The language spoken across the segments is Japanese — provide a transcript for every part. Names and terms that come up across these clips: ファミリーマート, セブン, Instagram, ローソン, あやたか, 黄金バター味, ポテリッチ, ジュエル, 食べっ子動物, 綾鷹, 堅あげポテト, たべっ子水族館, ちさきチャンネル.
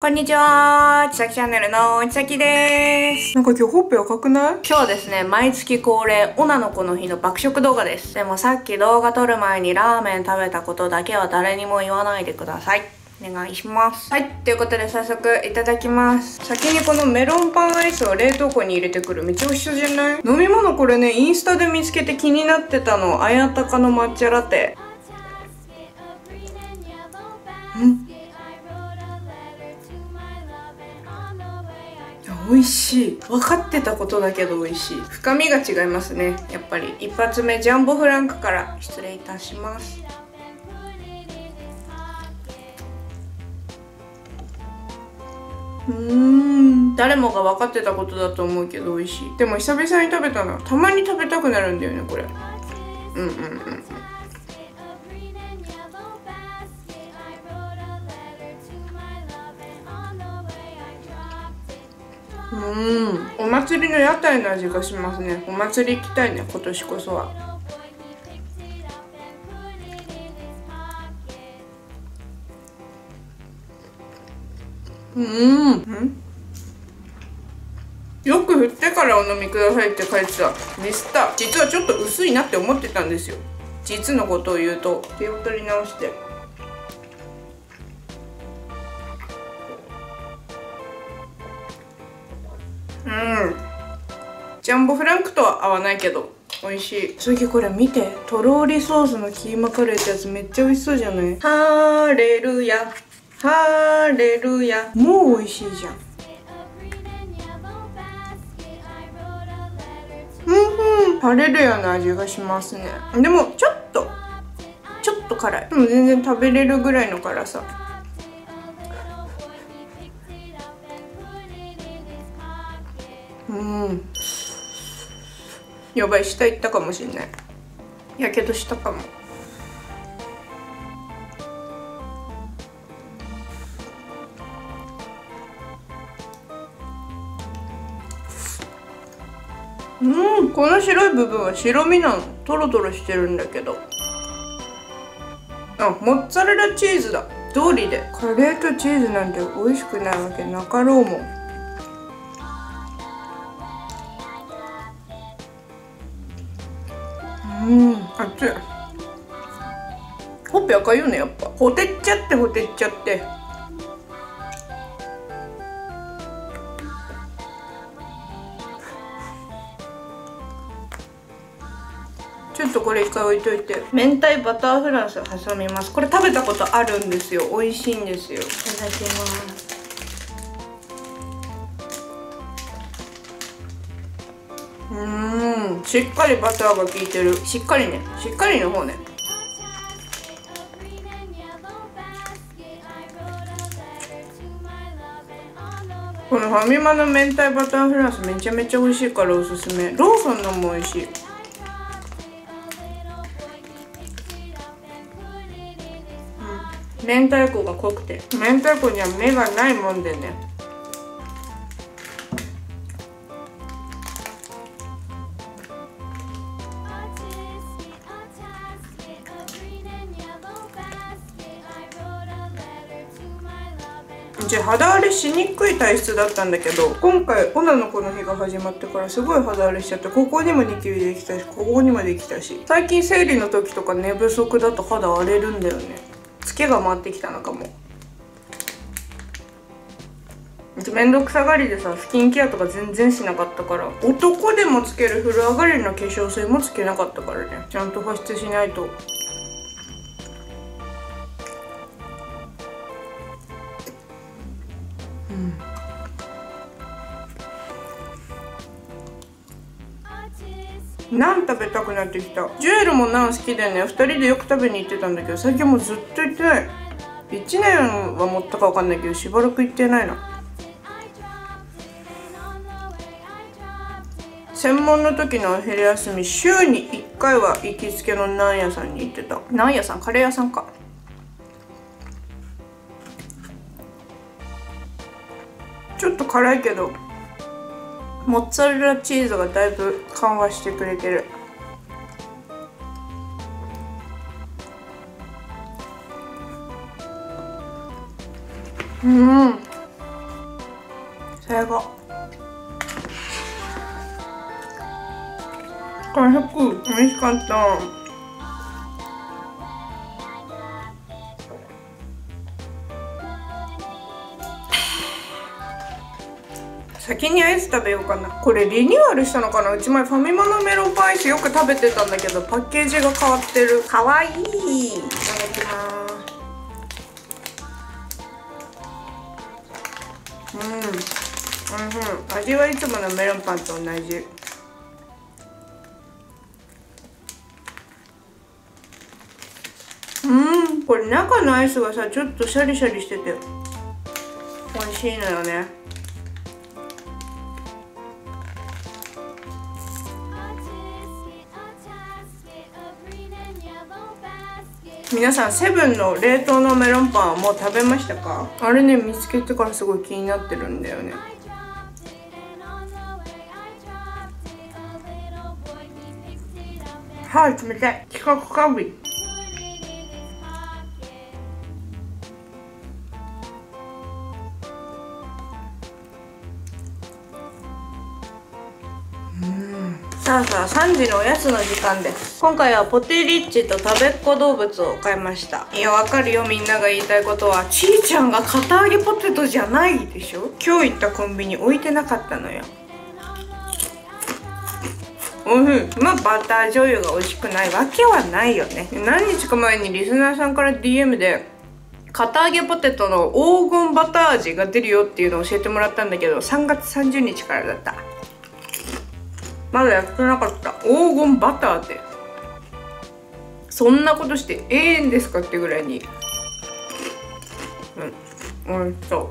こんにちは、ちさきチャンネルのちさきでーす。なんか今日ほっぺ赤くない？今日はですね、毎月恒例、女の子の日の爆食動画です。でもさっき動画撮る前にラーメン食べたことだけは誰にも言わないでください。お願いします。はい、ということで早速いただきます。先にこのメロンパンアイスを冷凍庫に入れてくる。めっちゃ美味しそうじゃない？飲み物これね、インスタで見つけて気になってたの。あやたかの抹茶ラテ。ん？美味しい。分かってたことだけど美味しい。深みが違いますね。やっぱり一発目ジャンボフランクから失礼いたします。誰もが分かってたことだと思うけど美味しい。でも久々に食べたな。たまに食べたくなるんだよねこれ。お祭りの屋台の味がしますね。お祭り行きたいね、今年こそは。よく振ってからお飲みくださいって書いてた。ミスター実はちょっと薄いなって思ってたんですよ。実のことを言うと気を取り直して。ジャンボフランクとは合わないけど美味しい。次これ見て、とろりソースのキーマカレーってやつめっちゃ美味しそうじゃない？ハーレルヤハーレルヤ。もう美味しいじゃん。ハレルヤの味がしますね。でもちょっと辛い。でも全然食べれるぐらいの辛さ。やばい、下行ったかもしれない。やけどしたかも。この白い部分は白身なの。トロトロしてるんだけど。あ、モッツァレラチーズだ。通りでカレーとチーズなんて美味しくないわけなかろうもん。熱い。ほっぺ赤いよねやっぱ。ほてっちゃってほてっちゃって。ちょっとこれ一回置いといて。明太バターフランス挟みます。これ食べたことあるんですよ。美味しいんですよ。いただきます。しっかりバターが効いてる。しっかりね、しっかりの方ね。このファミマの明太バターフランスめちゃめちゃ美味しいからおすすめ。ローソンのも美味しい。明太子が濃くて、明太子には目がないもんでね。肌荒れしにくい体質だったんだけど、今回女の子の日が始まってからすごい肌荒れしちゃって、ここにもニキビできたし、ここにもできたし、最近生理の時とか寝不足だと肌荒れるんだよね。ツケが回ってきたのかも。めんどくさがりでさ、スキンケアとか全然しなかったから、男でもつける風呂上がりの化粧水もつけなかったからね。ちゃんと保湿しないと。ナン食べたくなってきた。ジュエルもナン好きだよね。2人でよく食べに行ってたんだけど、最近もうずっと行ってない。1年は持ったか分かんないけど、しばらく行ってないな。専門の時のお昼休み、週に1回は行きつけのナン屋さんに行ってた。ナン屋さん、カレー屋さんか。ちょっと辛いけどモッツァレラチーズがだいぶ緩和してくれてる。最後完食美味しかった。先にアイス食べようかな。これリニューアルしたのかな。うち前ファミマのメロンパンアイスよく食べてたんだけど、パッケージが変わってる。かわいい。いただきます。味はいつものメロンパンと同じ。これ中のアイスがさちょっとシャリシャリしてて美味しいのよね。皆さんセブンの冷凍のメロンパンはもう食べましたか？あれね、見つけてからすごい気になってるんだよね。はい、冷たい。知覚過敏。さあ3時のおやつの時間です。今回はポテリッチと食べっ子動物を買いました。いや、わかるよ。みんなが言いたいことは、ちーちゃんが堅揚げポテトじゃないでしょ。今日行ったコンビニ置いてなかったのよ。おいしい。まあバター醤油が美味しくないわけはないよね。何日か前にリスナーさんから DM で堅揚げポテトの黄金バター味が出るよっていうのを教えてもらったんだけど、3月30日からだった。まだやってなかった。黄金バターってそんなことして永遠ですかってぐらいに、美味しそう。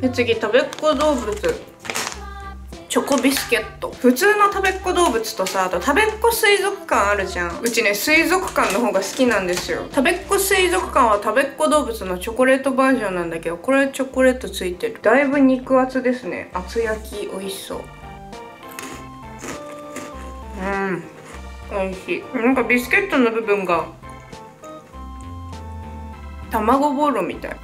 で次、たべっ子動物チョコビスケット。普通のたべっ子動物とさ、あとたべっ子水族館あるじゃん。うちね、水族館の方が好きなんですよ。たべっ子水族館はたべっ子動物のチョコレートバージョンなんだけど、これチョコレートついてる。だいぶ肉厚ですね。厚焼き美味しそう。美味しい。なんかビスケットの部分が卵ボーロみたい。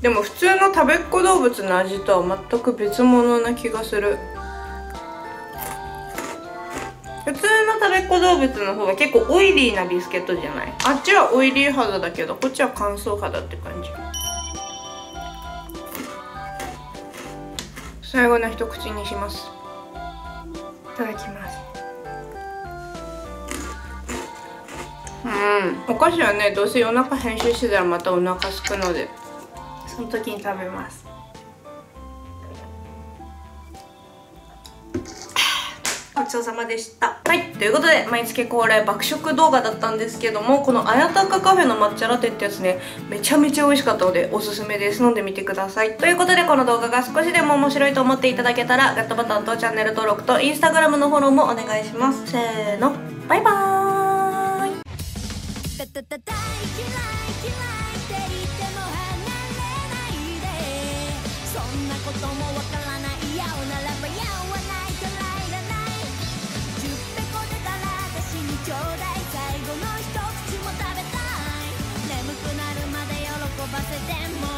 でも普通のたべっ子動物の味とは全く別物な気がする。普通のたべっ子動物の方が結構オイリーなビスケットじゃない？あっちはオイリー肌だけど、こっちは乾燥肌って感じ。最後の一口にします。いただきます。お菓子はね、どうせ夜中編集してたらまたお腹空くので、その時に食べます。ごちそうさまでした。はい、ということで毎月恒例爆食動画だったんですけども、この綾鷹カフェの抹茶ラテってやつね、めちゃめちゃ美味しかったのでおすすめです。飲んでみてください。ということで、この動画が少しでも面白いと思っていただけたらグッドボタンとチャンネル登録と Instagram のフォローもお願いします。せーの、バイバーイ。「大嫌い嫌いって言っても離れないで」「そんなこともわからないよならばやわないとらいらない」「10ペコでたら私にちょうだい」「最後の一口も食べたい」「眠くなるまで喜ばせても」